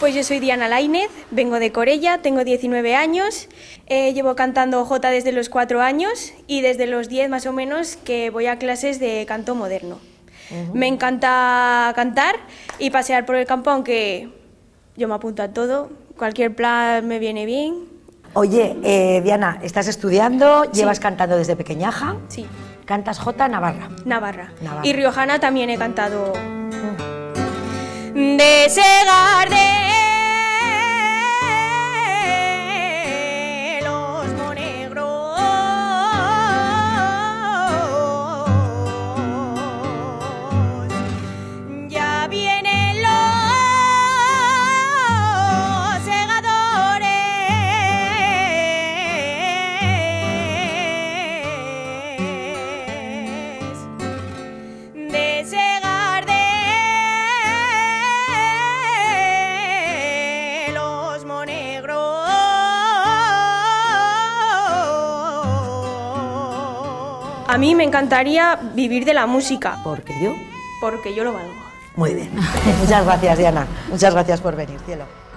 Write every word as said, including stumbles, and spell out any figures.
Pues yo soy Diana Lainez, vengo de Corella, tengo diecinueve años, eh, llevo cantando Jota desde los cuatro años y desde los diez más o menos que voy a clases de canto moderno. Uh-huh. Me encanta cantar y pasear por el campo, aunque yo me apunto a todo, cualquier plan me viene bien. Oye, eh, Diana, ¿estás estudiando? Sí. ¿Llevas cantando desde pequeñaja? Sí. ¿Cantas Jota Navarra? Navarra. Navarra. Y Riojana también he cantado. Uh-huh. De ese jardín. A mí me encantaría vivir de la música. ¿Porque yo? Porque yo lo valgo. Muy bien. Muchas gracias, Diana. Muchas gracias por venir, cielo.